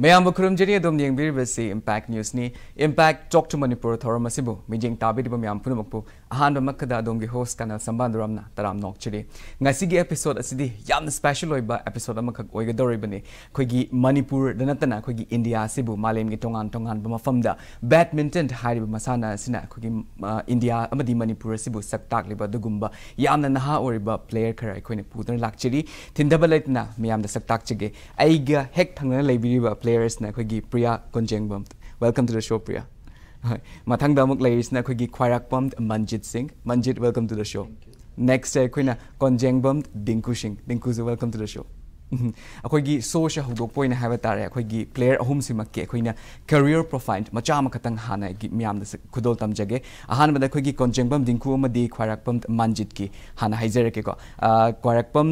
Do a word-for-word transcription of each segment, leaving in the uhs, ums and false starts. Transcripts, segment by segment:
Mayamukhram Jyani dom nyeng bir besi Impact News ni Impact Talk to Manipur thoram asibu mijing tabi dibam yam punu makpo ahan ba makada dom gi host kanal sambanduramna taram nok chiri ngasi gi episode asidi yam special oi ba episode amakak oi ga dori bani khoi gi Manipur danatana khoi gi India sibu malem gi tongan tongan ba mafam da badminton hari ba masana sina khoi gi India amadi Manipur sibu saktak liba dugumba yamna naha ori ba player khara khoi ne pudan lakchiri thindabalaitna miyam da saktak chige aiga hek thangna leibiri ba players na khoi Priya Konjengbam. Welcome to the show, Priya. Mathang damuk players na khoi Khwairakpam Manjit Singh. Manjit, welcome to the show. Next na khoi na Konjengbam Dinku Singh. Dinku, welcome to the show. Khoi gi social hudok point have tare khoi gi player ahum simakke khoi na career profile macha makatang hana gi miyam da khudol tam jage ahan bada khoi gi Konjengbam Dinku amadi Khwairakpam Manjit ki hana haijare ke ko Khwairakpam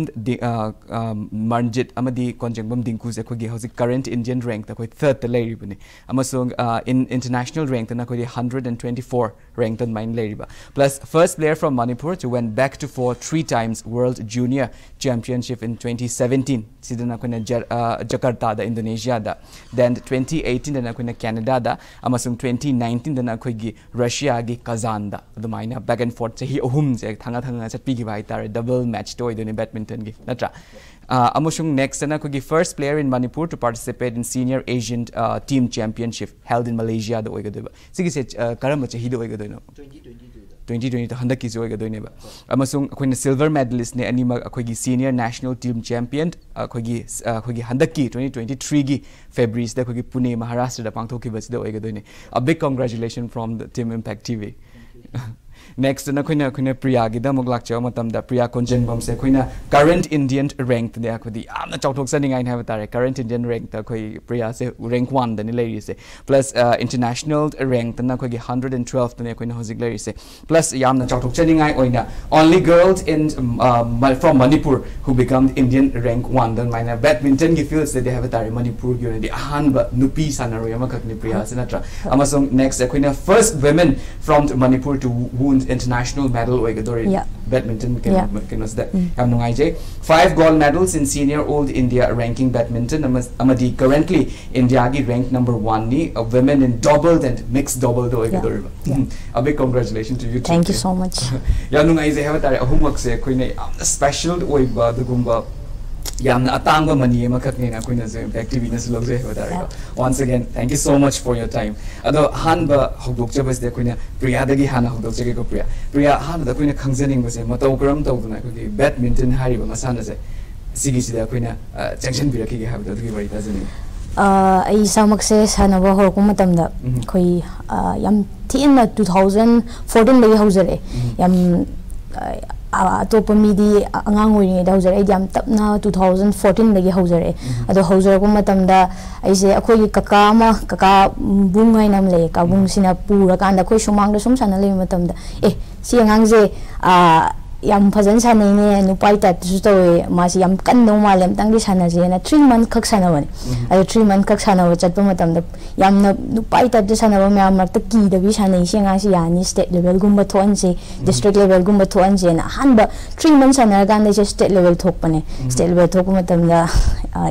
Manjit amadi Konjengbam Dinku se khoi gi hosi current Indian rank ta khoi third ta leri bani amasung in international rank ta khoi one hundred twenty-four rank tan main leri ba plus first player from Manipur to went back to for three times world junior championship in twenty seventeen Sidana kuna Jakarta da Indonesia da, then twenty eighteen dana kuna Canada da, amasung twenty nineteen dana kuigi Russia gi Kazan da. The minor back and forth sahi ohum se thanga thanga se pigi bhai tar double match toy dene badminton gi. Natra. Amasung next dana kuigi first player in Manipur to participate in Senior Asian uh, Team Championship held in Malaysia da oiga deba. Sigi se karam chahi da oiga doino. twenty twenty to handak ki oiga doine ba. Amasung kuna silver medalist ne anima kuigi Senior National Team Champion. Kogi kogi handaki twenty twenty-three gi February sida kogi Pune Maharashtra da pangthoki basida oigadoine. A big congratulations from the team Impact T V. Next na koina koina Priya gi da moglak cha matam da Priya Konjengbam se koina current Indian rank ne akodi amna chawthok saning ain have tare current Indian rank ta koi Priya se rank one da ni leri se plus international rank na kogi one hundred twelve ta ne koina hojik leri se plus yamna chawthok chaning ai oina only girls in from Manipur who become Indian rank one then minor badminton gi fields that they have tare Manipur unity ahan ba nupi sanaroi amakak ni Priya se natra amasong next koina first women from Manipur to wound international medal oigadori yeah. badminton can was that am nungai je five gold medals in senior old India ranking badminton amadi currently India gi rank number one ni a women in double and mixed double oigadori yeah. yeah. a big congratulations to you thank too. You so much ya nungai je have tare homework se koine special oiba dugumba yamna atangwa mani makak ne na koina je activity na slog je have tare once again thank you so much for your time ado hanba hogdok je bas de koina Priya da gi hana hogdok je ko Priya Priya han da koina khangjaning bas matau karam taw duna ko gi badminton hariba masana je sigi sida koina junction bi rakhi gi have da gi bari da jani a ai samak se sana ba hor ko matam da khoi yam tin na twenty fourteen le haujare yam आ तो पमीदी अंगांग होइने दा हजर idiom तपना twenty fourteen लगे हजर अदो हजर को मतम दा आइसे अखोय काका मा काका बुंग हाय नाम ले का बुंग सिना पुरा कांदा खोय सुमांग दा सुमसाना ले मतम दा ए सि अंगांग जे आ yam phajan sane ne nupai ta tu to ma si yam kan no ma lem tang di sana je na three month khak sana wan a three month khak sana wa chat pa matam da yam na nupai ta de sana wa me am ta ki da bi sana ise nga si yani state level gum ba thon je district level gum ba thon je na han ba three month sana gan de state level thok pa ne state level thok matam da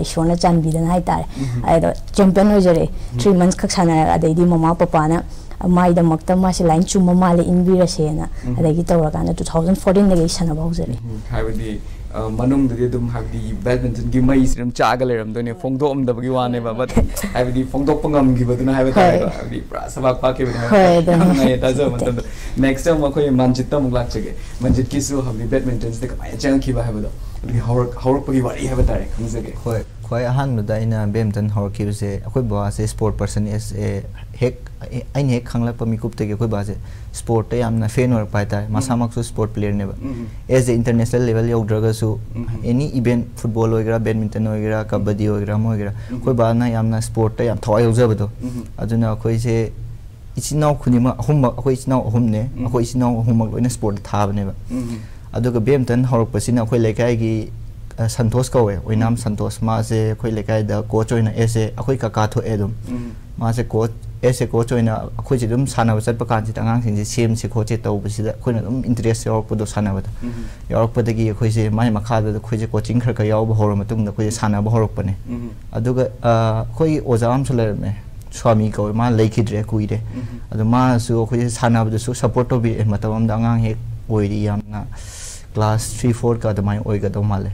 ishona chan bi da nai ta ai da champion ho jare three month khak sana a dei di mama papa na mai da makta ma si line chu mama le invira se na ada gi tawra kana twenty fourteen le sana ba hojare hai with the manung de dum have the badminton gi mai siram cha ga leram do ne phongdok am da gi wane ba but hai with the phongdok pangam gi ba do na hai ba the sabak pa ke ba hai da ja matlab next time ma khoi Manjit ta mug lak chege Manjit ki su have the badminton de ka chang ki ba hai ba do hor hor pa gi ba hai ba tare khang jage khoi khoi ahang no da ina badminton hor ki se khoi ba se sport person is a hek ain hek khangla pami kup te koi baje sport te amna fan or paita masamak so sport player ne as international level yog draga so any event football oigra badminton oigra kabaddi oigra mo oigra koi ba na amna sport te am thoi hoja bado ajuna koi se ichinaw khunima hum koi ichinaw hum ne koi ichinaw hum loina sport tha bane ba aduga badminton horok pasina koi lekai gi संतोष कौवे ओइनाम संतोष मासे कोइ लेकाय the coach ओइना एसे अखोइ काका थो एदम मासे coach as a coach in a Kujidum Sana was at Pakansi Tangang in the same Sikoche Tobus, Kunum interest your Pudu Sanava. Your Pudagi Kuzi, my Makada, the Kuzi coaching her Kayob Horomatum, the Kuzi Sana Boropone. Aduga Koi was arm to learn me. Swami go, my lake drecuide. The mass who is Sana of the support of it, Matam Dangang Hek, Oidiana. Class three four ka adamai oiga do male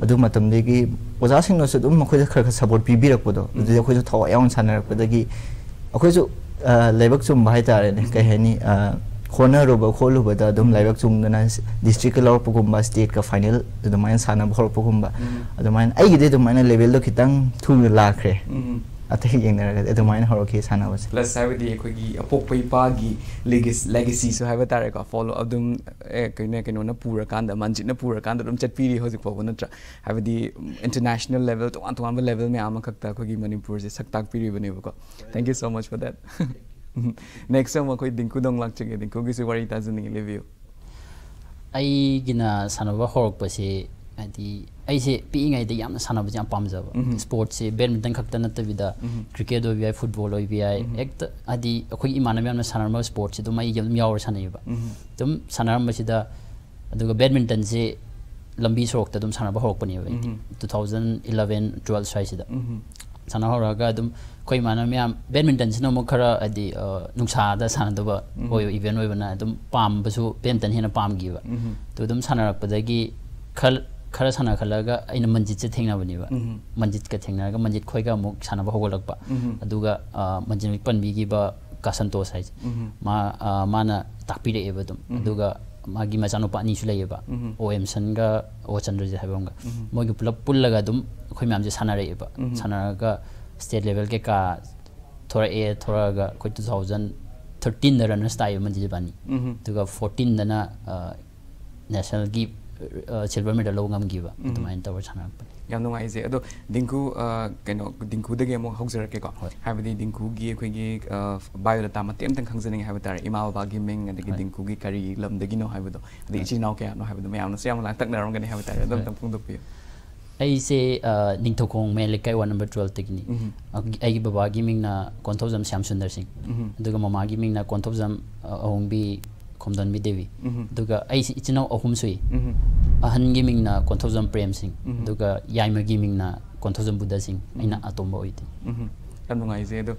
adu matam degi ozasing no sedum makhoi khar support pibirakpodo adu khoi thaw yawn sanarakpodagi akhoi ju lebak chum bhai tare ne kai hani corner roba kholu bada adum lebak chum na district law pogumba state ka final adamai sanab khol pogumba adamai ai gi de adamai level do kitang thung la khre athe yeng na adamai horoki sanabas plus have the khoi gi apokpai pa gi legacy so have tare ka follow adum kaina kaina na pura kanda manjit na pura kanda dum chat piri hoji pogo natra have the international level to one to one level me ama khakta ko gi manipur se saktak piri bane ko thank you so much for that next time ko dinku dong lak chege dinku gi se wari ta jini review ai gina sanaba horok pase adi ai se piing ai de yam sanaba jam pam jaba sports se badminton khakta na tavida cricket obi football obi act adi ko imanabe am sanarma sports to mai yam yaw sanaiba tum sanarma sida aduga badminton se lambi sorokta tum sanaba horokpani ba twenty eleven twelve sai sida sanahora ga dum koi maname am badminton sino mokhara adi nungsa da sanadaba hoyo event oibana dum pam basu badminton hena pam giba to dum sanarapadagi khal khara sana khalaga aina manjit che thengna bani ba manjit ka thengna ga manjit khoi ga muk sana ba hogolakpa aduga manjit panbi gi ba ka santosh hai ma mana takpire ebadum aduga magi machano pani chulai eba om san ga o chandra ji habonga mogi pula pul laga dum khoi mam je sana re eba sana ga state level ke ka thora a thora ga ko twenty thirteen da runners tai manjit bani aduga fourteen da na national gi silver medal logam giba tumain tawar chana yam no ai ze ado dinku keno dinku de gemo hogzer ke ko have the dinku gi khoi gi bio data matem tang khangzeng have tar imawa ba gi meng and dinku gi kari lam de gi no have do the ichi now ke no have do yam no siam lang tak naram gani have tar dam tang phung do pi ai se ningthokong me lekai one number twelve tekni ai baba gi meng na Konthoujam Shamsundar Singh aduga mama gi meng na Konthoujam Ongbi Konthoujam Budha Devi duga ai ichino ahum sui ahan gaming na Konthoujam Prem Singh duga yaima gaming na Konthoujam Budha Singh aina atomba oite amngai je do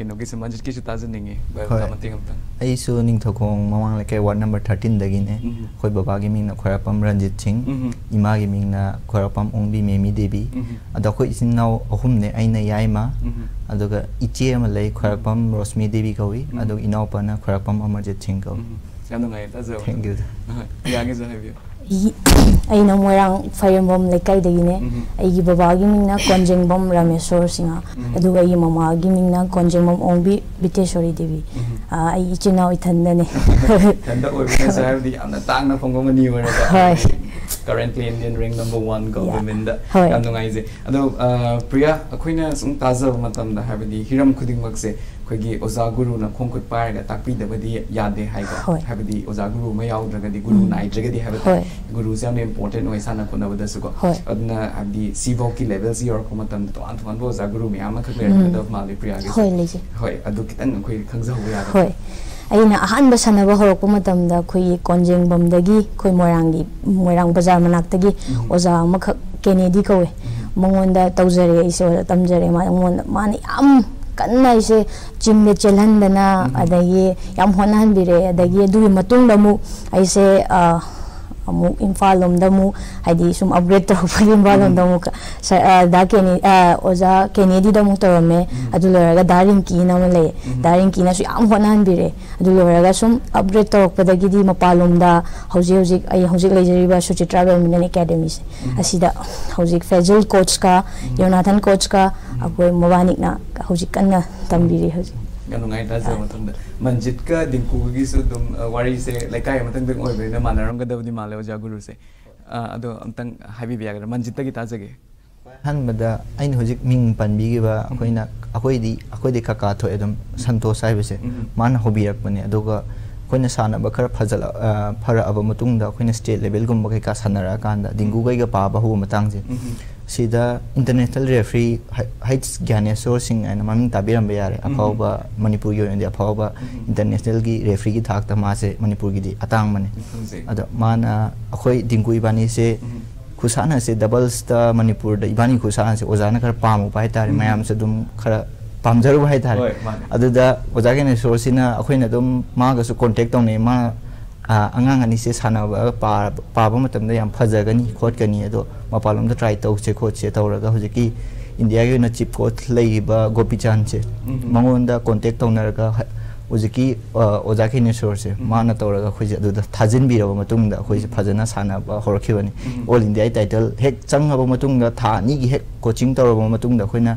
kenogi samanjit ki chutazen ninge ba tamate kamta ai su ning thokong mamang lekai ward number thirteen dagi ne khoi baba gaming na Khwairakpam Ranjit Singh ima gaming na Khwairakpam Ongbi Memi Devi ada khoi ichino ahum ne aina yaima aduga iche ama lei Khwairakpam Rosmi Devi kawi adu inaupa na Khwairakpam Amarjit Singh kawi thank you I know Morang Firebomb Lekai the Gine, I give a Bagimina, Konjengbam Ramesor Singa, I do a Mama Gimina, Konjengbam Ongbi, Biteshori Devi. I each now it and then. And that would have the Anatanga from Gomani. Currently Indian ring number one go women Andungaize. Although Priya, Aquina Suntaza Matam the have the Hiram Kudingmak say, Kogi Ozaguru na Konkut Pirate, Tapi the Yade Haiga, have the Ozaguru Mayaw Dragadi Guru Nai Jagadi have the Guru Sam important Oisana Kuna with the Sugo. Adna have the Sivoki levels your Komatam to Antoine was a Guru Miyamaka of Mali Priya. Hoi Adukitan Kangza. Aina ahanba sanaba horokpa matamda khoi Konjengbam dagi khoi Moirangi Moirang Bazaar manakdagi oza makha Kennedy kawe mongonda tawjare iso tamjare ma mon mani am kanna ise chimle chelhandana adagi yam honan bire adagi adu matung damu aise amu Imphal lomda mu haidi sum upgrade tawfali Imphal lomda mu da Kennedy oza Kennedy damu tawme adu lora ga daring ki na male daring ki na su am honan bire Some upgrade talk, but the Gidi Mapalumda, Hosic, a Hosic Laser, Suchi Travel Union Academies. I see the Hosic Fazil Kochka, Jonathan Kochka, Akwe Movanikna, Hosicana, Tambiri Hosi. Ganungai does Manjitka, Dinkugisu, worry say, like I am attending over the Manaranga of the Malo Jaguru say. Ado Antang Habi Viagra, Manjita Gitazage. Hanmada, I know Hosic Ming Panbiva, Aquina. Akoi akoi kaka to edam santosh haibase man hobirakpane aduga koina sana bakar phajala phara aba mutung da koina state level gum bakai ka sanara kanda dingu gai ga pa ba hu matang je sida international referee heights gane sourcing and maming tabiram bayare afawba manipur yo and afawba international gi referee gi thak ta ma se manipur gi di atang mane ada mana akhoi dingku ibani se khusana se doubles ta manipur da ibani khusana se ozana kar pam upai tar mayam se dum khara pamjaru bhai tar ada da ozagene sourcina akhoi na dum ma ga su contact tong ne ma angang ani se sana pa pa ba matam da yam phajagani khotgani ado mapalom da try to che khot che tauraga hojiki india gi na chip coach lei ba gopichand che mangonda contact tauraga hojiki ozaki ne source mana tauraga khoi adu da thajin birawa matung da khoi phajana sana ba horkhibani all india title hek changaba matung da tha ni gi hek coaching tauraba matung da khoina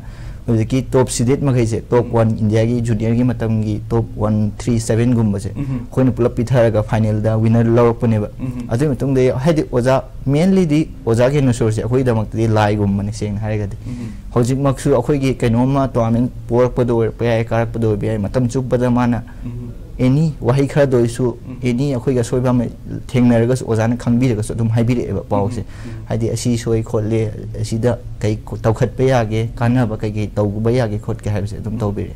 hojiki top seeded ma khaise top one india gi junior gi matam gi top one three seven gum ba che khoina pulap pitharaga final da winner lawpane ba adu matung de haidi oza mainly di oza gi ne source khoi da mak di lai gum mani seng haraga de hojik mak su khoi gi kenoma tournament por padoy pa karak padoy bi matam chup ba mana any wahi khara doisu any khoi ga soiba me thengnaraga oza na khangbi raga so dum haibire ba pau se haidi asi soi kholle asida kai tawkhat pe yage kana ba kai gi tawba yage khot ke haibse dum tawbire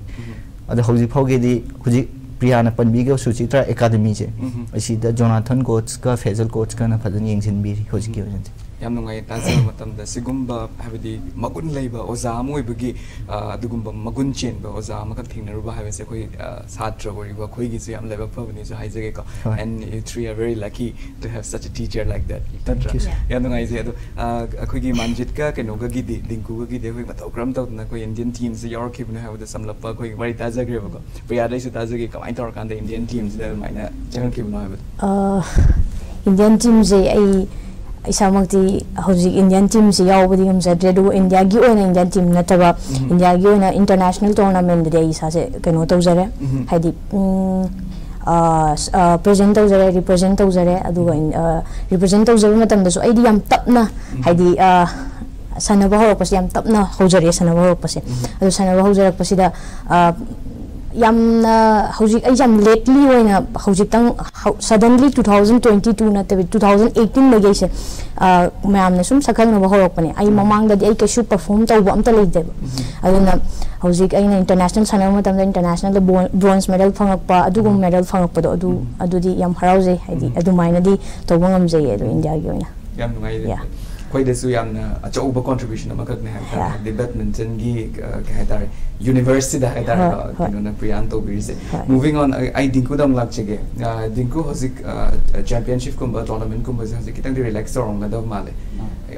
ada hoji phauge di hoji priya na panbi ga suchitra academy che asida jonathan coach ka faisal coach ka na phajani engsin bi hoji ke hoji yam nungai tansel matam da sigumba habidi magun leiba oza moi bagi adugumba magun chen ba oza makak thingnaruba haise koi satra goriba koi gi yam leiba pabni so haise ko and you three are very lucky to have such a teacher like that. Thank you. Yam nungai se adu koi gi manjit ka kenoga gi dingku gi de koi matokram ta na koi indian team se yor khibna have the samla pa koi mari taja greba ko priya dai se taja gi kamai tor kan the indian team se maina chang khibna have indian team se ai isamati housing indian team se yawbadi am sadredu india gi oina indian team na taba india gi oina international tournament de isa se keno tawzare haidi a present tawzare represent tawzare aduga represent tawzare matam da so aidi am tapna haidi sanaba horpasi am tapna hojare sanaba horpasi adu sanaba hojare pasi da yamna hojik exam lately oina hojik tang suddenly twenty twenty-two na twenty eighteen la geise mayam na sum sakal no bahorok pani ai mamang da ai kesu perform taw am ta leide aduna hojik aina international sana matam da international bronze medal phangakpa adugum medal phangakpa do adu adudi yam harauze haidi adumaina di tawangam jeye do india gi oina yam nungai quite a suyamna achouba contribution amakne ha the badminton gi khaidar university da khaidar kinona priyanto birise moving on I dinku dam lakchege dinku hosik championship kumba tournament kumba se kitang relax or ngada male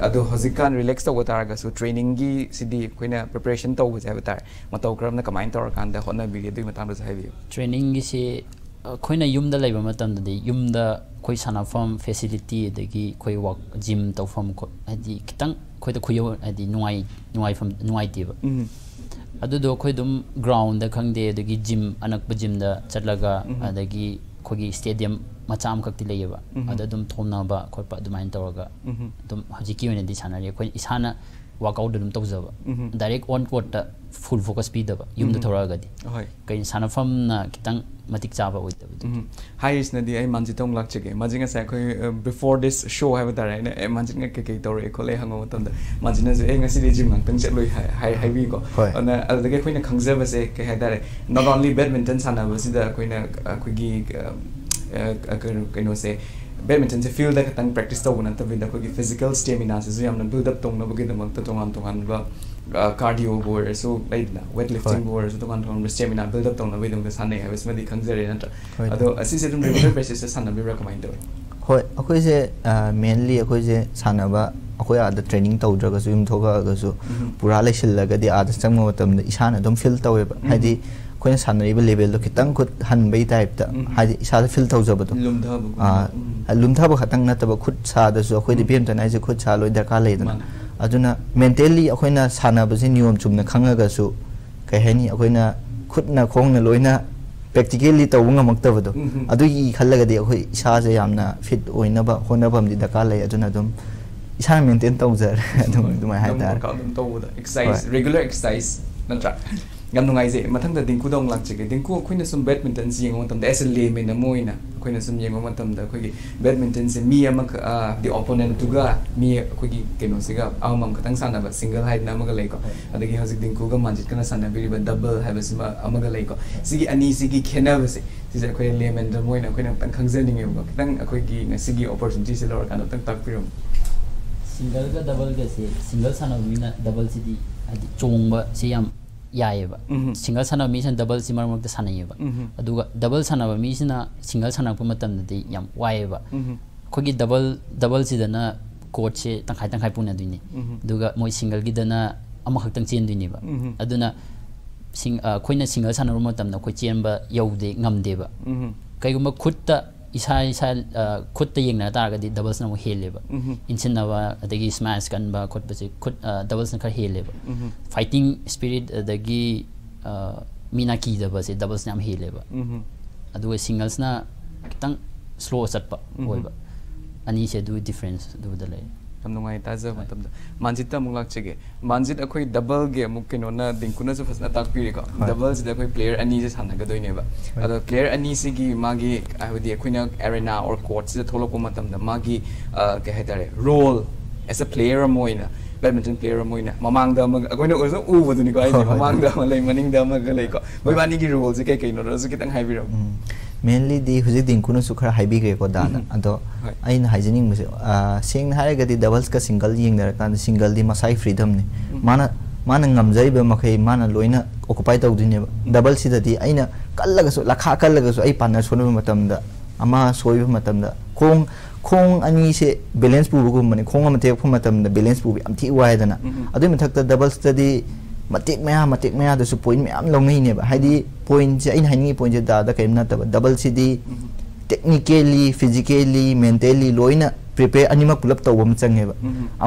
adu hosik kan relax to wataraga so training gi sidi koina preparation to was avatar matokram na kamain tor kan da hona bi gi matam da habi training gi se koina yumda laiba matam da yumda koi sana form facility degi koi work gym to form ko adi kitang koi to koi adi nuai nuai form nuai ti adu do koi dum ground da khangde degi gym anak ba gym da chatlaga adagi kogi stadium macham kakti leyeba adu dum thomna ba koi pa dumain tawga dum hajiki wen di sanari koi isana workout dum tawjaba direct on court da full focus pi da yum da thora ga di kai sana form na kitang matik chaba with hi is nadi ai manjitong lakchege majinga sa khoi before this show have that and manjinga ke ke tore khole hango ton da majina je enga si jim nang tang cheloi hi hi we go and the ke khoina khangja ba se ke ha that not only badminton sana ba si da khoina khoigi you know say badminton se field da katang practice ta wona ta winda khoigi physical stamina se yamna build up tong na bugi da mang ta tongan tongan ba Uh, cardio board so like na weightlifting board so to control stamina build up tongna widum sanai ha isma di khangzare na ado asi se dum regular basis se sanna bi recommend ho akoi je mainly akoi je sanaba akoi ada training tawdra ga swim thoga ga so pura lesil laga di ada changma matam na isana dum feel tawe ba haidi koina sanariba level do kitang khut hanbei type ta haidi isada feel tawja ba to lumdha ba lumdha ba khatang na ta ba khut sa da so akoi di bem ta na je khut sa loi da ka leidana aduna mentally akoina sanabase niyom chumna khangaga su kai hani akoina khutna khongna loina practically tawunga maktawado adu yi khallaga de akoi isa je yamna fit oina ba honabam di daka lai aduna dum isa maintain tawjar adum dum hai ta regular exercise natra yam nungai je mathang da dinku dong lak chege dinku khoina sum badminton jing on tam da as a lame na moina khoina sum yeng on tam da khogi badminton se mi am the opponent to ga mi khogi keno siga amam khatang sana ba single hide na maga leko adagi hojik dinku ga manjit kana sana biri ba double have sima amaga leko sigi ani sigi khena ba se sija khoi lame and moina khoina tan khangjening em ko tan khogi sigi opportunity se lor kan tan tak pirum single ga double ga se single sana mina double city adi chong ba se yam Yaeva. Single sana mission double simmer of the Sanayeva. Aduga double sana misina single sana pumatam the yam waeva. Kogi double double sidana coach tanghaitan hypuna duni. Duga moi single gidana amahatan sin duniva. Aduna sing a quina single sana rumotam no cochemba yode gamdeva. Kayuma kutta isai kutta yingna targa the doubles no heleva. In Sinava the gi smash canba could doubles and heleva. Fighting spirit the gi minaki the base doubles nam heleva. Adu singles na tang slow satpa oiba. Ani se do difference do the lay. Tamnungai taza matam manjita mulak chege. Manjit akoi double ge mukino na dinkuna so fasna takpire ka. Doubles da koi player ani se sanaga doineba. Adu player ani se gi magi ahudi akoina arena or court se tholoko matam da magi ke hetare role as a player moina. Badminton player moina mamang da mag akoina ozo u boduni ko ai mamang da malai maning da magalai ko. Boi bani gi role se kai kai no so kitang haibiro. Mainly the hujik dinkuna sukhara haibi ge ko da ado ain hygienic muse sing hare gadi doubles ka single ying na kan single di masai freedom ne mana mana ngamjai be makai mana loina occupy tawdine double si da di aina kallaga so lakha kallaga so ai partner sonu matam da ama soibu matam da khong khong ani se balance pu ko mane khong ma te phu matam da balance pu bi amthi wai da na adu mi thakta doubles da di matik maya matik maya da su point me am longai ne ba haidi point je in hani point je da da kaim na ta double cd technically physically mentally loina prepare anima pulap tawam change ba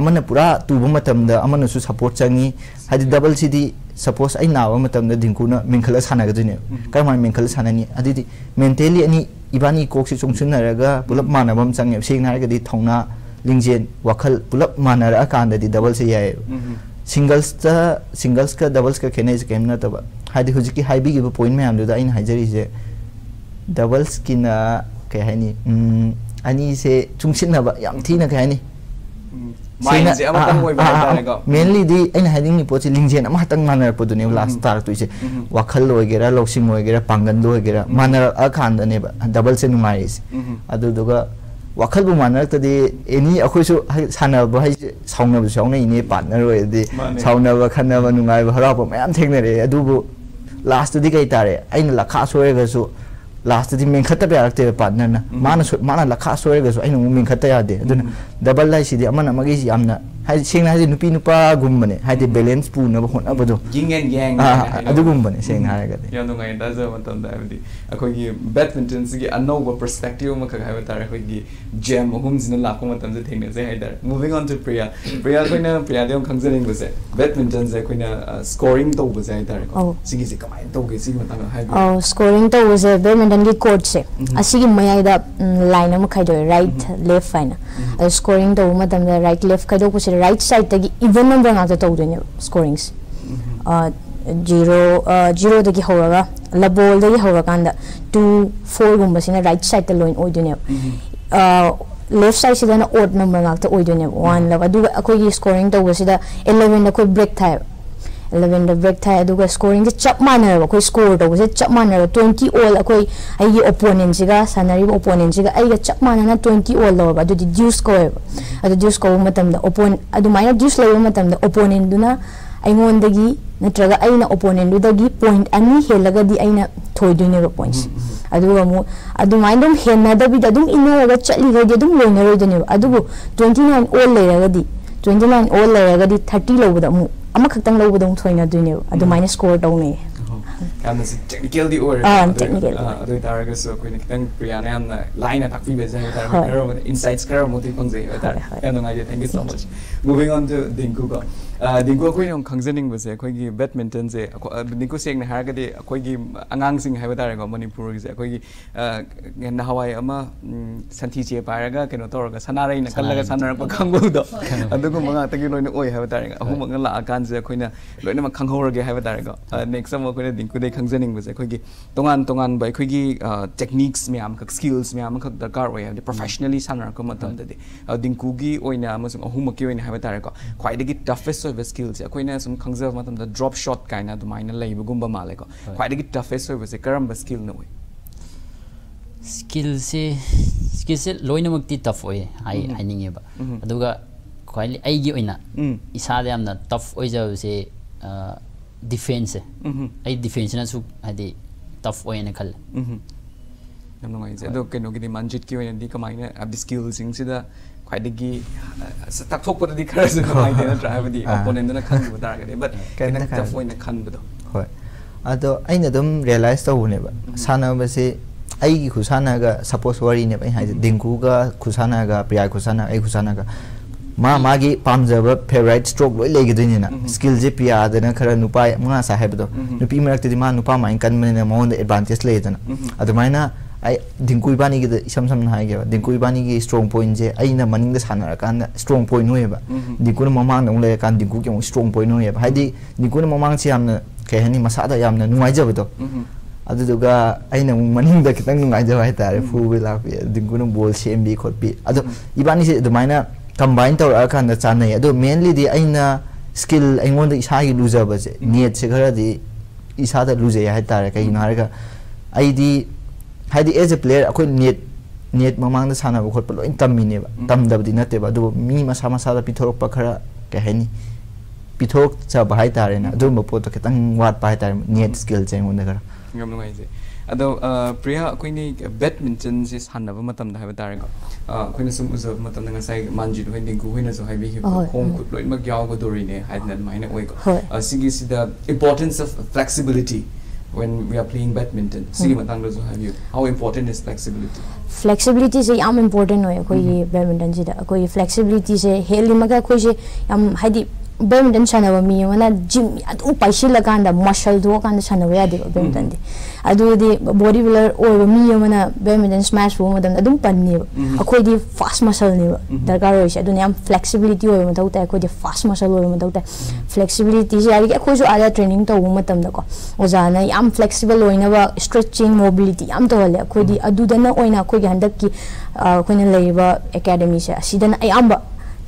amana pura tuba matam da amana su support changi haidi double cd suppose ai nawa matam da dinkuna menkhala sana ga dine kai ma menkhala sana ni adi mentally ani ibani koksi chungchun na raga pulap manabam change sing na ga di thongna lingjen wakhal pulap manara ka da di double se yae singles ta singles ka doubles ka khene is game na ta hadi hujiki high big point me amdu da in hajari je doubles kin a kai hani ani se chungsin na ba yam thina kai hani main je ama tang moi ba ta ga mainly di in hiding ni pochi lingjen ama tang manar podu ne last star tu je wakhal wagera loksing wagera pangan do wagera manar a khan da ne ba double se nu mai is adu duga wakhal bu manar ta di any akoi su sana ba hai sauna bu sauna ini partner oi di sauna ba khana ba nungai ba hara ba myam thekne re adu bu last di kai tare aina lakha soi ga su last di men khatta ba rakte partner na mana mana lakha soi ga su aina men khatta ya de aduna double lai si di amana magi si amna hai singna hai nupi nupa gum bane hai di balance pu na ba hon abado yin and yang adu gum bane sing ha ga de yanu ngai da za matam da abdi akoi gi badminton si gi anova perspective ma kha ha ta ra koi gi gem hum jin la ko matam je theng je hai da moving on to priya priya koi na priya de khang jin ing se badminton je koi na scoring to bo jai da ko si gi je kamai to gi si matam hai oh scoring to bo je badminton gi court se asi gi mai da line ma khai do right left fine scoring to matam da right left khai do ko right side the even number na to the scorings uh zero uh zero the horaga la ball the horaga two four gumba sina right side the line oidune uh left side sida na odd number na to oidune one la adu akoi scoring to sida eleven the koi break time eleven the break time adu scoring the chap manner koi score to se chap manner twenty all akoi ai opponent siga sanari opponent siga ai chap manana twenty all lo adu due score adu due score matam da opponent adu minor due score matam da opponent duna aingon dagi natraga aina opponent dudagi point ani helaga di aina thoidune points adu amu adu mindum henna da bi dadum inaraga chali ga dadum winner dune adu twenty-nine all leraga di twenty-nine all leraga di thirty lo da mu ama khaktam lo bu dong thoina dune adu minus score down ne Karena si technical di or, technical. Aduh itu arah kes aku ini kita pergiannya an line atak pi bezanya itu arah kerana insights kerana motif kongsi itu arah. Kena ngaji thank you so much. Moving on to Dinku ko. Dinku aku ini orang kongsening bezanya aku ini badminton ze. Dinku siang ni hari kade aku ini angang sing hebat arah kau Manipur ze. Aku ini kena Hawaii ama santi je paraga kena tor aga sanara ini kalau aga sanara pakang bodo. Aduh aku mengat aku ini oi hebat arah. Aku mengat lah akan ze aku ini ini mak kangho orang hebat arah. Next sama aku ini Dinku they kangsening bezanya aku ini tongan tongan by aku ini techniques meh am kak skills meh am kak darkar way de professionally sanara kau matam tadi. Dinku gii oi na masuk aku mak kau ini hebat arah kau. Kau ini kau toughest of skills aku ini asum kangsening matam the drop shot kau ini tu main lah ibu gumba malai kau. Kau ini kau toughest of bezanya kerana skill no. Skill se skill se loina mukti tough oye, ay aninge ba. Aduga kuali aigi oina. Isade amna tough oija se defense. Ay defense na su adi tough oye na kal. Namno ngay sa. Aduga keno kiti manjit kyo na di kamay na abdi skill sing sida kuali gi sa takthok pati karas na kamay na drive di opponent na kan buta kade but kena tough oye na kan buto. Hoy. Ado ay na dum realize tao hune ba. Sana ba se Aigi khusana ga suppose wari ne bai hai Dinku ga khusana ga Priya khusana ai khusana ga ma magi pamjaba favorite stroke loi legi dini na skill je Priya adana khara nupai ma saheb do nupi marak ti ma nupa ma kan mena mon advantage le dana adumaina ai Dinku ibani gi sam sam na hai ge Dinku ibani gi strong point je aina maning da sanara kan strong point no eba Dinku na mamang na le kan Dinku ke strong point no eba hai di Dinku na mamang chi amna kehani masada yamna nuai jaba do Aduh juga, aina maning dah kita ngajar wahai taraf full lapi, dengkuna ball C M B kopi. Aduh, iban ini tu maina combine tau akan ada cahaya. Aduh mainly di aina skill aingwan tu isah ilusa baca. Niat segera di isah tu ilusa ya wahai taraf. Kaya ini hari ka, aidi, aidi as a player aku niat niat memang tu sana bukan perlu. Intam ini ba, tam dapat dinate ba. Aduh, mimi masa masa tapi thorok pakar kahani. Pithok cah wahai taraf na. Aduh, mampu tu kita nguat wahai taraf niat skill aingwan tu. Ngam nungai je. Aduh, Priya, aku ini badminton je sana, apa matam dah betarik. Aku ini semua sebab matam dengan saya manjut, aku ini Dinku, aku ini so heavy heavy, home cut loin mak jauh ke duri ni, hari ni main aku. Segi segi the importance of flexibility when we are playing badminton. Segi matang tu so heavy. How important is flexibility? Flexibility je, am important loh. Aku ini badminton je, aku ini flexibility je, healthy mak aku je, am hari. Badminton sana bami, mana gym, aduh pasir laga anda muscle dua kan sana waya deh badminton deh. Aduh deh bodybuilder or bami, mana badminton smash bom, aduh aduh panni. Aku deh fast muscle ni, darjah rois. Aduh ni am flexibility or mana tahu tak aku deh fast muscle or mana tahu tak flexibility. Jadi aku jo ada training tahu macam mana. Ozana, am flexible or ina bah stretching mobility, am tahu le. Aku deh aduh dana or ina aku hendak ki aku ni lagi bah academy saya. Si dana am bah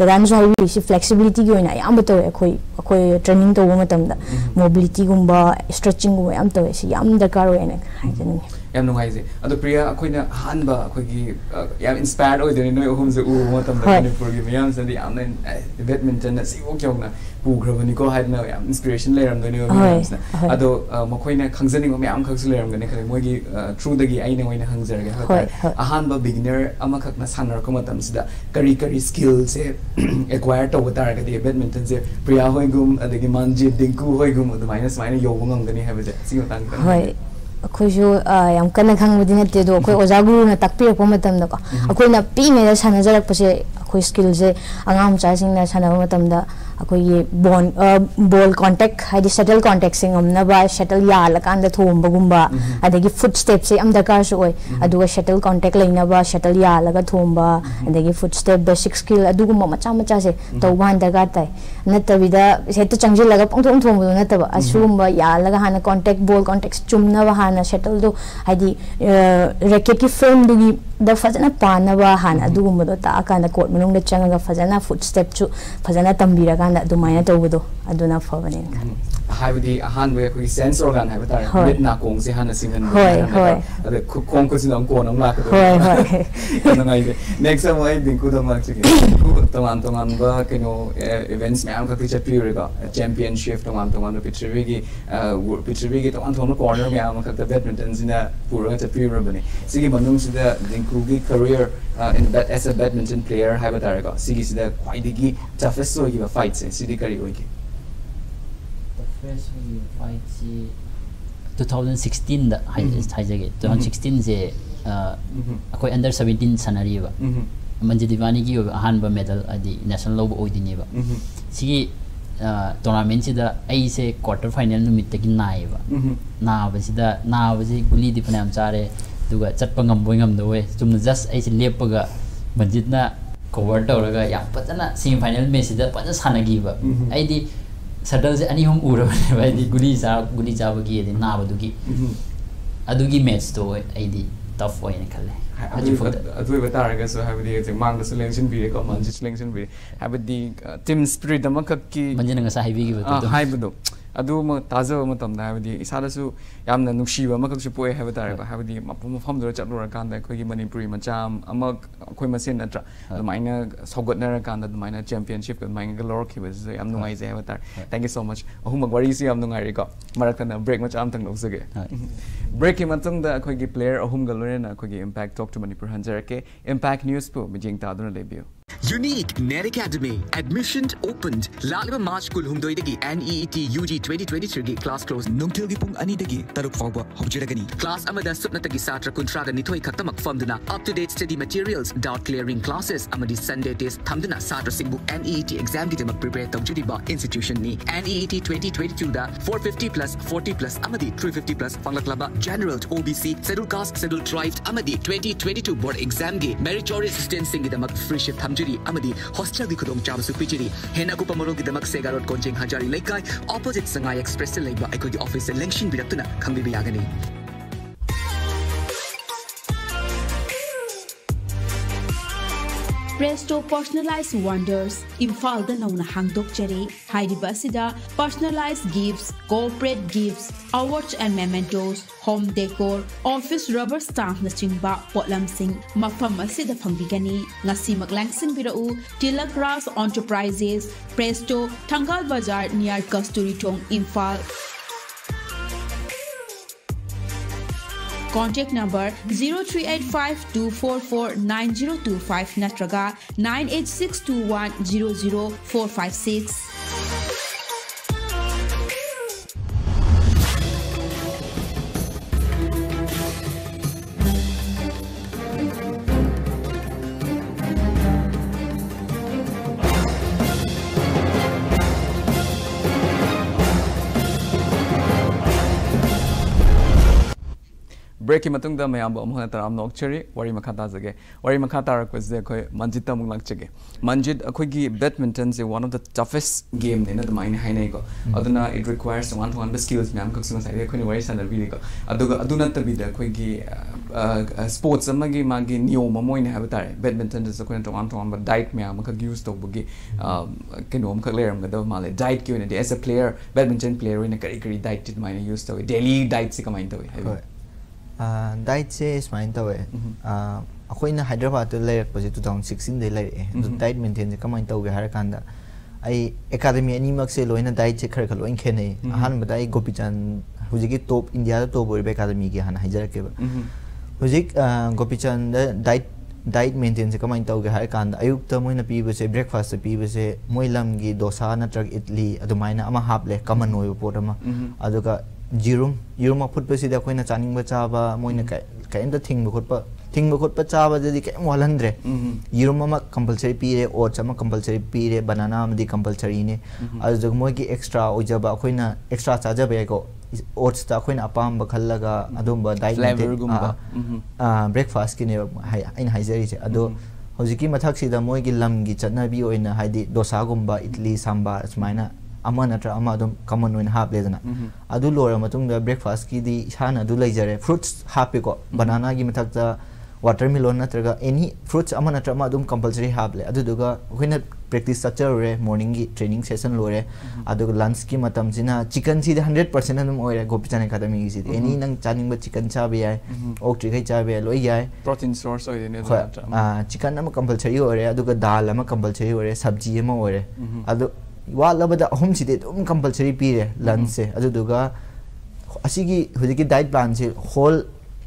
तदान जो है इसी flexibility की होना है आम बताओ एक कोई कोई training तो वो मतलब ना mobility गुम्बा stretching गुम्बा आम तो ऐसी आम दरकार हो ऐने है जननी याम नोहाई जे अतो प्रिया कोई ना हान बा कोई की याम inspired हो जननी नो हम से वो मतलब ना ने प्रोग्राम याम से याम ने badminton ना सी वो क्यों ना पूर्वग्रहणी को है ना याम inspiration ले रंग ने वो याम से अतो मकोई ना खंजनी को याम खंजले रंग ने कहीं मौकी true दगी आई ने वो ना खंजर के हान बा beginner अमा खत ना सानर को मतलब सिदा करी करी skills है acquired तो बता रखे थे badminton से प्रिया होए गुम अतो की Manjit Dinku होए गुम तो माइनस माइनस योगों अंग ने है बजे सी बताएं Aku juga yang kena kang budina itu, aku ozagu na takpir pematam dok. Aku na pi meja sana jarak pasai aku skill je, angam cacing na sana pematam dok. Aku ye ball ball contact, ada shuttle contact sing, amna bah shuttle ya lakan dah thum bagumba, ada ki footstep sih, am dakar suai, aduga shuttle contact lainnya bah shuttle ya lakan thum bah, ada ki footstep basic skill, aduga macam macam sih, tauan dakar tay. Nanti bila saya tu canggih laga, pun thum thum tu nanti bah, asum bah ya lakan hana contact ball contact, cumna bah ना shuttle तो आदि racket की frame दुगी the फजना पाना वाहन अधूम बदो ताकाना coat मनुंग ने चंगा फजना footstep चु फजना तंबीरा काना दुमाया तो बदो अधूना फवने का हाय बदी हान वे कोई सेंस ऑर्गन है बता रहे हैं ना कोंग से हान सिंगन होय होय अबे कोंग को सिंगन कोंग ना मार के होय होय तो ना ये नेक्स्ट हम एक दिन कुदा मार चुके तमाम तमाम बा के नो इवेंट्स में आम का पिक्चर पीरियड का चैंपियनशिप तमाम तमाम नो पिक्चर भी की पिक्चर भी की तमाम तमाम कॉर्नर में आम का badminton zina pura kita pura bani. Segi bandung sudah Dinkugi career in bad as a badminton player hebat arga. Segi sudah kuai digi toughest so iba fight sih. Segi kari oke. Toughest so iba fight sih. two thousand sixteen 하이제게 twenty sixteen 제 아코이 under seventeen 사나리바 먼저 디바니기 한바 메달 아디 내셔널 로브 오이디니바 시 토너먼트다 아이세 쿼터 파이널 누미트기 나이바 나바시다 나바시 굴리 디프남 자레 두가 잣빵 감보이 감도에 좀 just 아이세 렙가 먼저나 cover 떠라가 야 빠잖아 세미파이널 매치다 빠져 사나기바 아이디 Saturday, any home Ura by the goodies are goodies are gay, the Navadugi. Adugi made store, a d tough way in a color. I do with Aragas or have the among the selection be a month's selection be. Have the Tim Spirit, the Makaki, Manjanagas, I give a high budo. Aduma Tazo Matam, have the Isarasu, Yamna Nushiva, Makapu, have a have the Mapum from the Chapurakan, the Koyman Prima Jam, Amak Koymasinatra, the minor Sogot Narakan, the minor championship, and minor Galorki was the Amnuize Avatar. Thank you so much. Humagwarisi Amnungarika, Maratana, break much Amtang of Zagay. Break Matam, the Kogi player, Hum Galorena, Kogi Impact Talk to Manipur Hanjarke, Impact News Po, Mijing Taduna debut. Unique Net Academy admission opened. Laliba March Kulhumdoi degi N E E T U G twenty twenty-three class close. Nongtilgi pung ani degi taruk fawba hobjiragani. Class amada subnatagi satra kuntraga nitoi khatamak famduna. Up to date study materials, doubt clearing classes amadi Sunday test thamduna satra singbu N E E T exam dimak prepare tawjudi ba institution ni. N E E T twenty twenty-two da four fifty plus forty plus amadi three fifty plus panglaklaba general O B C scheduled caste scheduled tribe amadi twenty twenty-two board exam ge meritorious distancing dimak free shift Amadi, hostel the Kudong Chamasu Pichiri, Henakupa Morogi the Maxegarot Konjeng Hajari Lekai, opposite Sangai Express Lake, I could the office and Lengshin Biratuna, Kambibiagani. Presto Personalized Wonders, Imphal the Launa Hangdok Cherry, Heidi Basida, personalized gifts, corporate gifts, awards and mementos, home decor, office rubber stamp nasingba, potlam sing, mapam asida pangbigani, ngasi maglangsin birau, Tila Grass Enterprises, Presto, Tangal Bazaar near Kasturi Tong, Imphal. Contact number zero three eight five two four four nine zero two five Natraga nine eight six two one zero zero four five six. Break him atung the Mayamba Mohataram Nocturi, Wari Makatazage, Wari Makatar was the Manjita Mulakchege. Manjit a quickie badminton is one of the toughest game in the mine Hainego. Aduna it requires one to one skills, Mam Coxmas, I couldn't waste and a video. Aduna to be the quickie sports, a magi magi, new Momo in Habitat. Badminton is a quint to one to one, but diet me, Amaka used to boogie, Kinom Kalerum, the Male, diet community as a player, badminton player in a curriculum diet did mine used to daily diet Sikamantaway. Uh, diet says mine to it. Uh, in Hyderabad layer was two thousand sixteen. They lay the diet maintains the command to Harakanda. I academy any maxillo in a diet curriculum in Kenny. Han but I Gopichand who's a top in the other top or academy and Hijaker. Who's it Gopichand diet diet maintains the command to Harakanda. I looked them in a pea was a breakfast, a pea was a Moilamgi, Dosana truck, Italy, Adomina, Ama Haple, common no potama, Adoka. Jirum, Yurma put Pesida Quina Channing Bachava, Moinaka, kind of thing, Bukopa, thing Bukopa Chava, the Walandre, Yurma compulsory period, or Chama compulsory period, banana, the compulsory in as the Moki extra, Ojaba, Quina, extra Sajabago, Oats, Taquina, Pam, Bacalaga, Adumba, diet, breakfast in Hyzeris, Ado, Hosiki Mataxi, the Mogi Lamgi, Chanabi, or in a Hadi, Dosagumba, Italy, Samba, Smina. Amanatra Amadum common when half lesana. Adulora Matunga breakfast ki the Hana Dulajare, fruits happiko, banana gimataka, watermelon natraga, any fruits Amanatra Madum compulsory hable. Aduga, when a practice such a morning training session lore, Adu Lansky Matamzina, chicken see the hundred percent or a Gopichand Academy is it. Any nang channing but chicken chabi, oak trigger chabi, loyai, protein source or any other chicken compulsory or a duga dalama compulsory or a subgm or a While about the home city, compulsory period, lunch, Aduga, Asigi, Hudiki diet plans, whole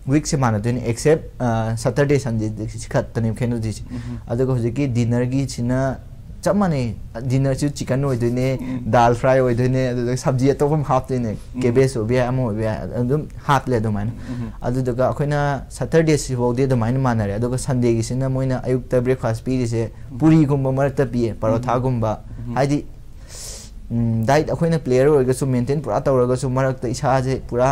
week semana, except Saturday, Sunday, Katanu Kenudis, Aduga Hudiki, dinner, Gichina, chap mane dinner chu chicken hoy doine dal fry hoy doine sabji ato from half doine cabbage hobe amo hobe adum half le do mine adu daga akoina saturday si ho de do mine manare adu sunday gi sina moina ayukta breakfast pi se puri gumba marta pi parotha gumba haidi diet akoina player hoy ga su maintain pura tawraga su marakta isha je pura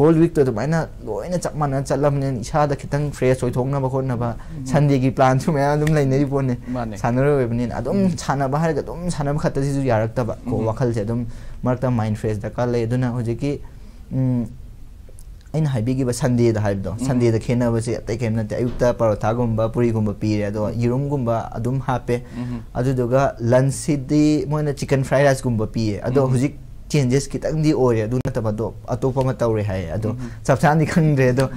whole week to do mine loina chap mana chalamne isha da kitang fresh hoy thongna ba khonna ba sunday gi plan chu me adum lainai pone sanaro webnin adum chana ba har ga dum sanam khatta ji ju yarakta ba ko wakhal je dum marakta mind fresh da ka le duna hoje ki in habi gi ba sunday da haib do sunday da khena ba se atai kemna te ayukta parotha gumba puri gumba pire do yirum gumba adum hape adu doga lunch sidi moina chicken fried rice gumba pie adu hujik changes kitang di ore adu na taba do atopa ma tawre hai adu sabsan di khang re do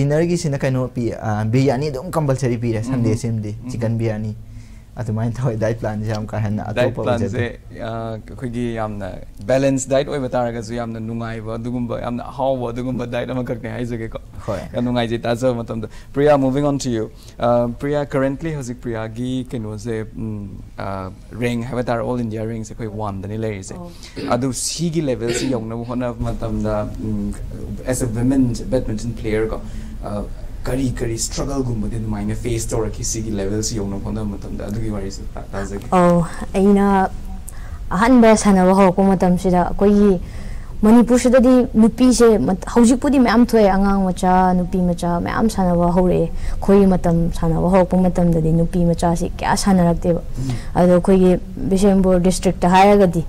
dinner gi sina kaino pi biryani dum compulsory pire sunday sem di chicken biryani adu main tawai diet plan jam ka han atopa plan se khoi gi yamna balance diet oi batara ga su yamna nungai ba adu gumba yamna how ba adu gumba diet am karne hai jage ko ya nungai ji ta sa matam da Priya, moving on to you. uh, Priya, currently hosik Priya gi keno se ring have that all India ring se koi one da ni le se adu si gi level si yong na hona matam da as a women badminton player ko kari kari struggle gumba de mine face to rakhi si gi level si yong na hona matam da adu gi wari se ta sa gi oh aina ahan ba sana ho ko matam si da koi Manipur should be nupi se hauji pudi ma'am thoi angang macha nupi macha ma'am sanawa hore khoi matam sanawa ho pumatam da nupi macha si kya sanarak deba ado khoi Bishenpur district ha ya gadi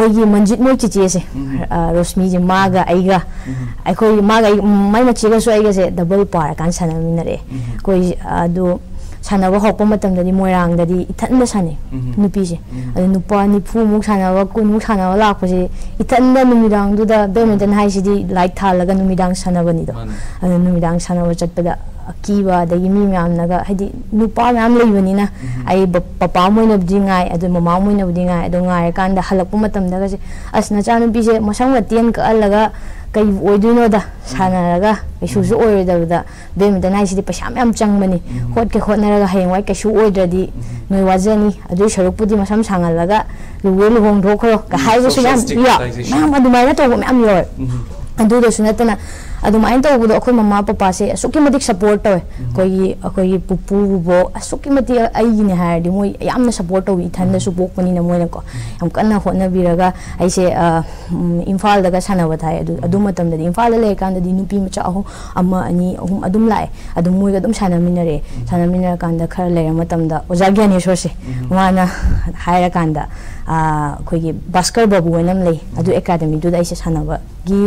moi gi Manjit moi chiche se Rosmi ji maga aiga ai khoi maga mai machi ga so aiga se double par kan sanaminare khoi ado sanawa ho pumatam da moirang da ithan da sane nupi se ado nupa ni phu mu sanawa kun mu sanawa la ko se ithan da numidang du da badminton hai si di light tha laga numidang sanawa ni do ado numidang sanawa chatpa da akiwa da yimi myam naga haidi nupa myam leibani na ai papa moina bdingai ado mama moina bdingai ado ngai kan da halak pumatam da se asna chanu pi se mosang wa ten ka laga kai oiduno da sanaraga isu su oida da badminton hai si di pasam myam changmani hot ke hot naraga hengwai ka su oida di noi wajani ado sharupudi masam sangalaga luwe luhong dhokro ka haisu su myam myam adu mai na to myam yor adu da sunatana adu main to budo akoi mama papa se asuki madik support to koi akoi pupu bo asuki mati ai ni ha di moi yamna support to ithanda su bok pani na moi na ko yam kanna hona biraga ai se Imphal daga sanawa thai adu adu matam da Imphal le kan da nupi macha aho amma ani ahum adum lai adu moi ga dum sanaminare sanaminare kan da khar le matam da ojagya ni so se wana haira kan da koi gi baskar babu enam le adu academy du da ai se sanawa gi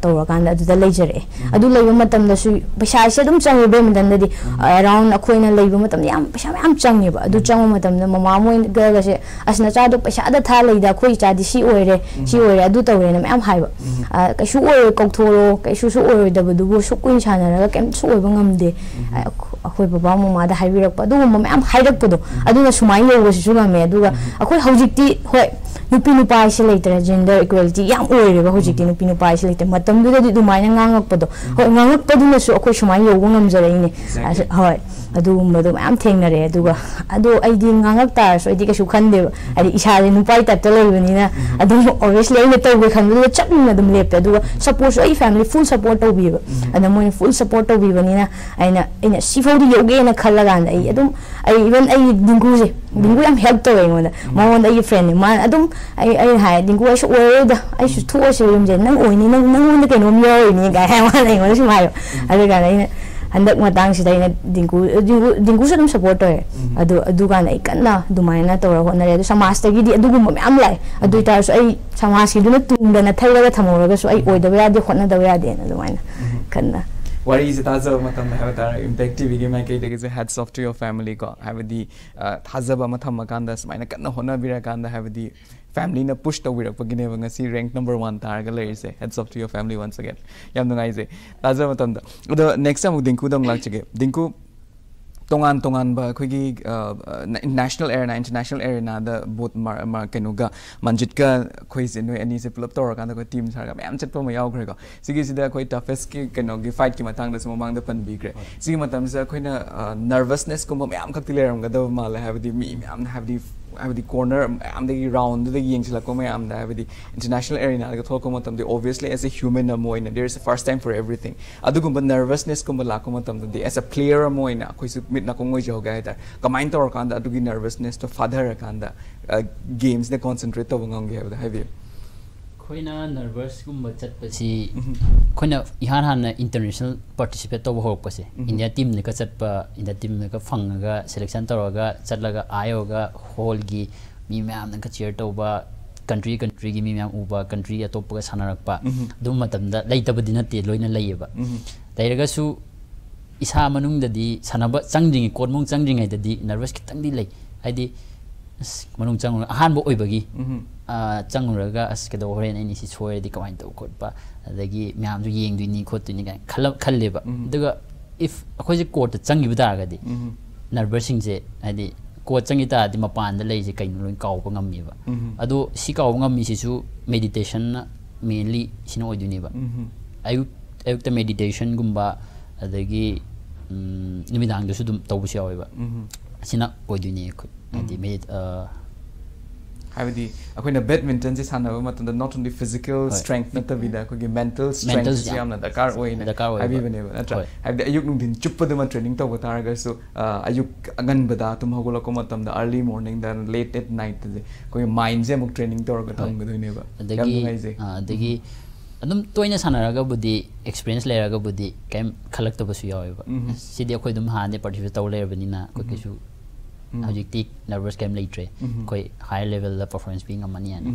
tawrakanda adu da lejare adu leiba matam da su paisa se dum changi be matam da di around akhoina leiba matam yam paisa yam changi ba adu changwa matam da mama moi ga ga se asna cha do paisa da tha leida khoi cha di si oire si oire adu tawre na yam haiba ka su oire kokthoro ka su su oire da bu su kuin chana ra kem su oiba ngamde akhoi baba mama da haibirak pa adu mama yam hairak podo adu na sumai yoga su na me adu ga akhoi haujikti hoi nupi nupai se leitara gender equality yam oire ba haujikti nupi nupai लेते मतम दु दु मायना गांगक पदो हो गांगक पदिन सु अखो सुमाय योगो नम जरेने हाय अदु मदु आम थेंग नरे अदुगा अदु आइदि गांगक तार सो आइदि कसु खनदे आइदि इशारे नुपाय ता तलेबनिना अदु ऑब्वियसली ने तो वे खनदु चपनि मदम लेपे अदुगा सपोर्ट सो आइ फैमिली फुल सपोर्ट तो बिबा अन मोइन फुल सपोर्ट तो बिबनिना आइना आइना सिफोदि योगेना खलगान आइ अदु आइ इवन आइ दिंगुजे दिंगु आम हेल्प तो वेना मोन आइ फ्रेंड मा अदु आइ आइ हाय दिंगु आइ सो ओएदा आइ सु थुओ से यम जे नन ओइनि नन नन के नोम योइनि गाय हा मा नय सु मायो अदु गाना Handak matang si dai na dingku dingku sa dum supporter adu adu kan ai kanna dumaina tora hona re adu samaster gi di adu gum am lai adu tar so ai samas gi duna tunda na thairaga thamoraga so ai oida ya de hona da ya de na dumaina kanna what is it azo matam have that Impact T V game ke de ge hats off to your family ko have the thazaba matham makanda smaina kanna hona bira kanda have the family na push to wirak pagine wanga si rank number one targa le se heads up to your family once again yam na ise taza matam da the next time dinku dang lak chege dinku Tongan Tongan ba koi national area na international area na the both mar mar kenuga Manjit ka koi zeno any se pulap tora kan the koi team sarga ma'am chat pa ma yau grega. Sige sida koi toughest ki kenogi fight ki matang da sumamang da pan bigre. Sige matam sa koi na nervousness ko ma'am ka tile ramga da ma la have the me ma'am have the have the corner am the round the yeng sila ko ma'am da have the international area na thol ko matam the obviously as a human amoina there is a first time for everything. Adu gumba nervousness ko la ko matam da as a player amoina koi su na kongoi joga eta kamain tor kan da dugi nervousness to father kan da games ne concentrate to ngong ge have you khoina nervous gum chat pasi khoina ihan han international participate to ho pasi India team ne ka chat pa India team ne ka phang ga selection tor ga chat la ga ayo ga hall gi mi ma'am ne ka cheer to ba country country gi mi ma'am uba country atop ga sanarak pa dum matam da lei ta ba din te loina lei ba dai ga su Isa manung dadi sanaba changjing ko mong changjing ai dadi nervous kitang di lei ai di manung chang han bo oi bagi a chang raga as ke do hore ni si choi di kawai to kot pa dagi myam ju yeng du ni khot tu ni ga khal khal leba daga if khoi ko ta changi bda ga di nervous sing je ai di ko changi ta di mapan da lei je kain lo kaw ko ngam mi ba adu si kaw ngam mi si su meditation mainly sino oi du ni ba ayu ayu ta meditation gumba adagi nimidang do sudum tawbusi aweba sina oiduni ko adi made uh have the akuna badminton se sanaba matanda not only physical strength na tabida ko ge mental strength yamna da kar oina have even atra have the ayuk nung din chuppada ma training taw tar ga so ayuk agan bada tum hagola ko matam da early morning da late at night ko mind je muk training taw ga tam ga doine ba adagi adagi adum toina sanaraga budi experience leraga budi kem khalak to basu yaoba sidi akhoi dum ha ne participate taw lerabani na ko kisu hajikti nervous kem leitre koi high level la performance being a manian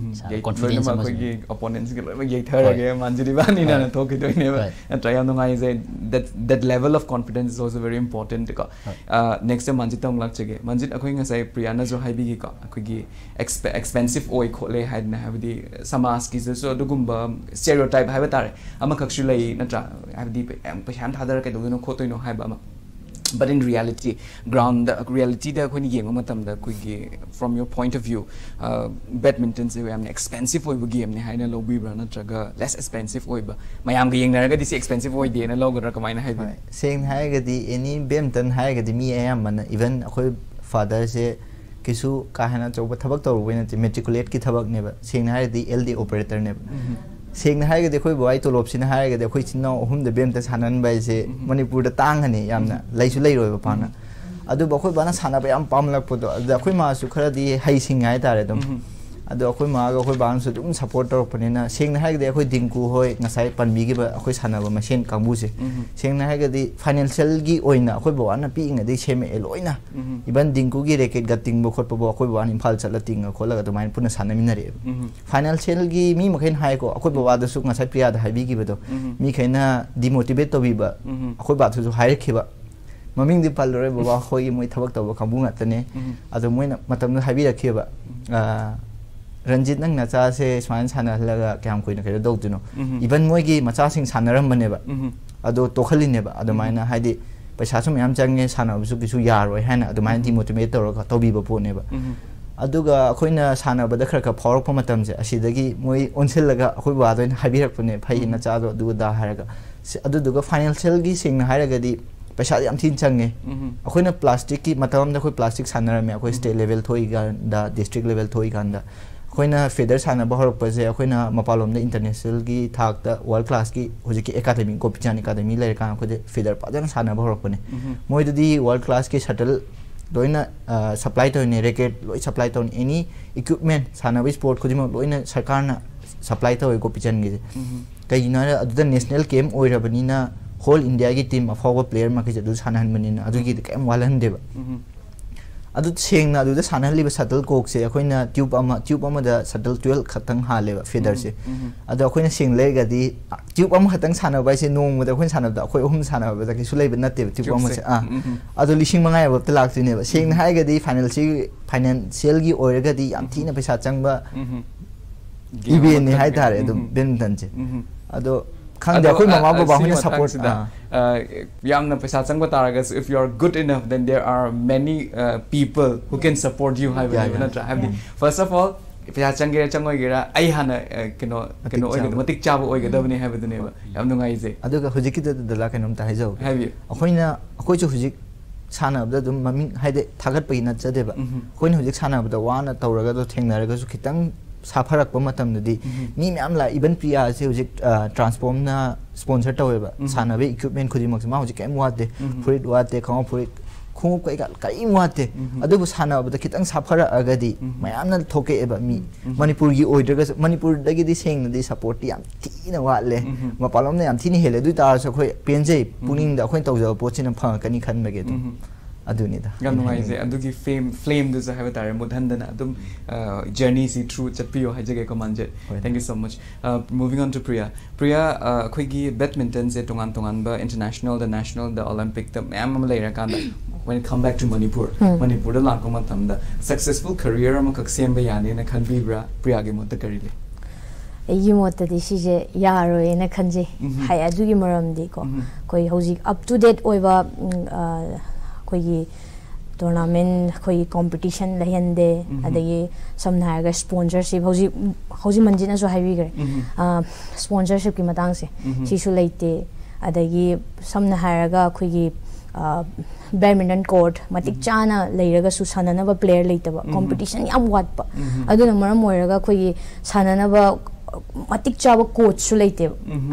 confidence ma koi opponents ke ye thara ge manjiri ba ni na to ki doine ba try on ngai is that that level of confidence is also very important ka next time manjit tong lak chege manjit akhoi ngai sai priya na jo haibi gi ka akhoi gi expensive oi khole had na have the samas ki so dugumba stereotype have tare ama khakshi lai natra have the pashan thadar ke dugino khotoi no haiba ama but in reality ground the reality da khoni game matam da koi from your point of view uh, badminton se am expensive oi game ne haina lobby bra na traga less expensive oi ba mayam ga yeng na ga this expensive oi de na logora ka maina hai same hai ga di any badminton hai ga di me am even khoi father se kisu kahana choba thabak tor wena ti matriculate ki thabak ne ba same hai di ld operator ne seng hai ga dekhoi boi to lopsin hai ga dekhoi chin no hum de bem ta sanan bai se manipur da tang ani yamna laisu lai roi pa na adu bakhoi bana sana ba yam pam lak podo adu khoi ma su khara di hai sing hai tare dum adu khoi ma ga khoi ban su dum support tor pani na seng hai ga dekhoi dinku hoi na sai pan mi gi ba khoi sana ba machine kambu se seng hai ga di financial gi oina khoi ba na pi ing de shem el oina even dinku gi racket ga ting bo khot pa ba khoi ba Imphal chala ting khol ga to main puna sana mi na re financial gi mi makhen hai ko khoi ba da su na sai priya da hai bi gi ba to mi khaina demotivate to bi ba khoi ba thu hai khi ba maming di pal re ba khoi moi thabak to ba kambu ngat ne adu moi na matam na hai bi rakhe ba Ranjit nang nacha se swan sana laga kyam koi na kero dog duno even moi gi macha sing sanaram bane ba ado tokhali ne ba ado maina haidi paisa sum yam change sana bisu bisu yar oi haina ado maina demotivate tor ka tobi ba po ne ba aduga khoina sana ba da khra ka phorok pa matam je asidagi moi onsel laga khoi ba doin habirak pune phai na cha do du da haraga adu duga financial gi sing na haraga di paisa yam thin change khoina plastic ki matam na khoi plastic sanaram ya khoi state level thoi ga da district level thoi ga da khoina feather sana bahar pase khoina mapalom the international gi thak the world class ki hojiki academy Gopichand academy le ka khode feather padan sana bahar pone moi di world class ki shuttle doina supply to ni racket loi supply to any equipment sana bi sport khojima loina sarkar na supply to Gopichand gi kai na the national game oira bani na whole India gi team of our player ma ki jadu sana han bani na adu gi game walan deba adu seng na adu da sanali ba shuttle cock se akhoina tube ama tube ama da shuttle twelve khatang hale ba feather se adu akhoina seng le ga di tube ama khatang sana ba se nong da khon sana da khoi hum sana ba da ki sulai ba nate tube ama se a adu lising mangai ba talak tine ba seng hai ga di financial financial gi oir ga di yam thina paisa chang ba ibe ni hai thare adu ben dan che adu khang dia koi mama baba hone support da yang na paisa changba taragas. If you are good enough, then there are many uh, people who can support you. Have you first of all paisa changera changoi gera ai hana kino kino oi gada matik chaba oi gada bani have the neva yam nungai je aduga hujiki da dala kainam ta haijau khoina khoi chu hujik sana abda dum maming haide thagat paina chadeba khoina hujik sana abda wana tauraga do thengnaraga chu khitang safarakpa matam nadi mi ma'am la even Priya se hujik transform na sponsor taweba sana be equipment khudi maxima hujik kem wate furit wate khang furit khung kai kai wate adu sana abda khitang safara agadi ma'am na thoke eba mi manipur gi oidraga manipur dagi di seng nadi support yam tina wale ma palom na yam thini hele du tar sa khoi penjai puning da khoi tawja pochina phang kani khan mage du adunida gamnungaise adugi fame flame this have tare mudhandana adum journey see through chapio hajege komanje. Thank you so much. Uh, moving on to Priya. Priya uh, khoigi badminton se tongan tongan ba international, the national, the Olympic, the mam later kanda when it come back to Manipur hmm. Manipur la ko matamda successful career am kak semba yani na khanbibra Priya ge motta karile you motta di sije yaro ena khanje hai adugi maram di ko koi hoji up to date oiba कोई tournament कोई competition लहंदे अदगी समनायगा sponsorship हौजी हौजी मंजिना जो हाइविगर स्पॉन्सरशिप की मतांग से शिशु लैते अदगी समनायगा कोई बैडमिंटन कोर्ट मतिक चाना लैरगा सुसाननाबा प्लेयर लैतबा कंपटीशन याम वाटपा अदुना मरम मोरगा कोई साननाबा मतिक चाबा कोच सु लैते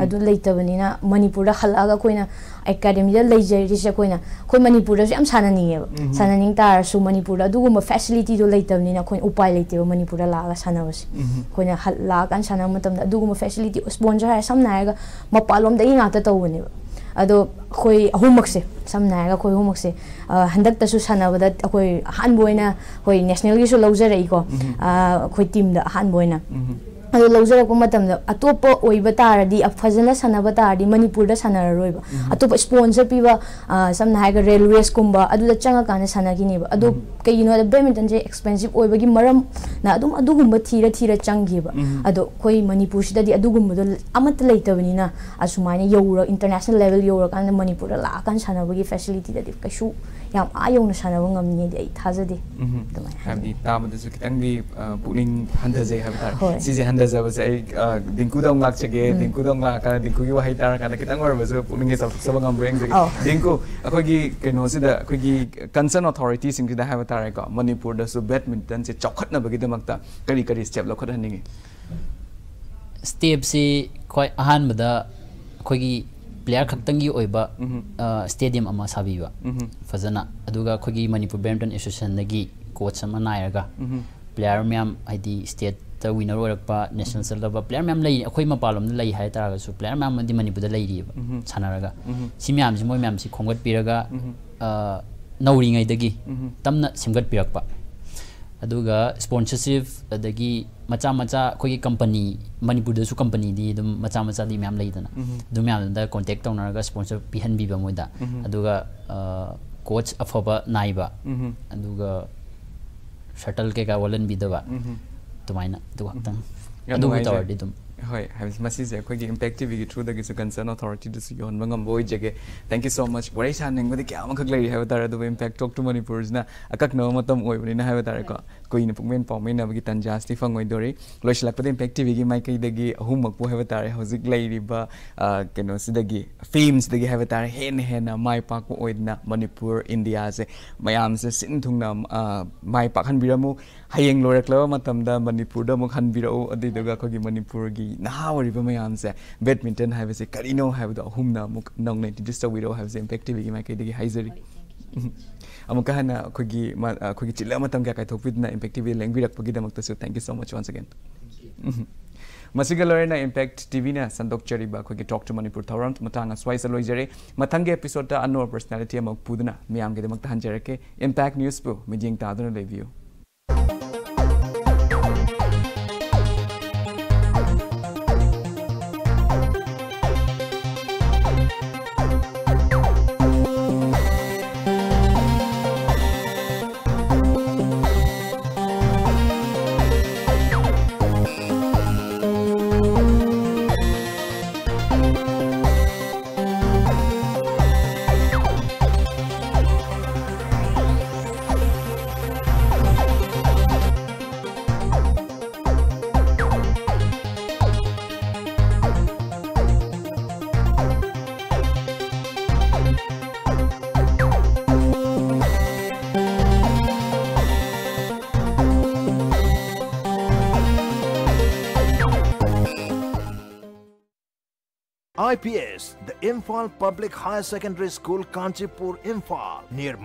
अदु लैतबनिना Manipur हलागा Koyna academy da lejeri se koina khoi manipur da yam sananiye sananing tar su manipur da dugum facility do leitamni na khoi upai leiteba manipur da laga sanawasi koina la kan sanam matam da dugum facility sponsor ha samna ga mapalom da ingata tawune ado khoi ahumakse samna ga khoi ahumakse handak ta su sanawada khoi han boina khoi national gi su lawjare iko khoi team da han boina अदो लौजरा को मतम अतोप ओइबा तारदी अफजला सनाबा तारदी मणिपुर दा सनार रोइबा अतोप sponsor पिबा समना हाइगा railways कुंबा अदुला चंगा काने सनागिनेबा अदो कयिनो badminton जे expensive ओइबागी मरम ना अदुम अदुगुम theta theta चंगीबा अदो कोई मणिपुर सिददी अदुगुम दो अमत लैतबनिना असुमाने यौरा इंटरनेशनल लेवल यौरा काने मणिपुर दा ला कान सनाबगी फैसिलिटी दा कशु याम आयोना सनाबा गमनी दे थाजदे तमा हामी ताबद सुकतंगी पुलिंग हंदजे हबतार सिजे as I was saying Dinku dong lak chege Dinku dong lak kana Dinku gi wahai tar kana kitang or was pulling is of sabang bring Dinku akoi gi keno se da akoi gi concern authorities in the have tar ka Manipur da so badminton se chokhat na bagida makta kari kari step la khot haningi step se koi ahan bada akoi gi player khaktang gi oiba stadium ama sabiwa fazana aduga akoi gi Manipur badminton association na gi coach ama nairaga player myam id state the winner orakpa national level player mam lei akhoi ma palom lei hai taraga su player mam mandi manipur da lei ri sanaraga si myam si moi myam si khongat piraga nauri ngai dagi tamna simgat pirakpa aduga sponsorship dagi macha macha khoi company manipur da su company di dum macha macha di myam lei dana dum myam da contact tonaraga sponsor pihan biba moida aduga coach afoba naiba aduga shuttle ke ga walan bidaba Tumaina tu waktan. Adu kita ordi tum. Hoi, habis masih saya kau yang Impact T V gitu, dah kisah concern authority tu sih orang bangam boleh jaga. Thank you so much. Boleh saya neng, boleh kaya macam kelari hebat ada tu Impact Talk to Manipur, na akak nama matam oi, boleh na hebat ada kau. Kau ini pemain pemain apa kita tanjah Stefan oi dori. Kalau silap pada Impact T V mai kau degi humak boleh hebat ada, houseik kelari ba, kena si degi films degi hebat ada, hen hen na mai pak oi na Manipur India se, Mayam se sintung na mai pakan biramu. Hayeng lorak lawa matam da Manipur da mukhan birau adi doga kau gi Manipur gi. Now, remember, I'm saying badminton. Have say Karino have the humna muk nong ninety just a widow have the impact. We make the hazard. Amukahana kogi kogi chilla matam kya kai thopid na impact. We language rakpogi da makta so thank you so much once again. Masiga Lorena Impact T V na Sandok Cheriba kogi talk to Manipur Thoram matanga swise loi jere matange episode ta another personality amak pudna me amge da makta han jere ke Impact News po me jing ta aduna review. Thank you. I P S, the Imphal Public High Secondary School, Kanchipur, Imphal, near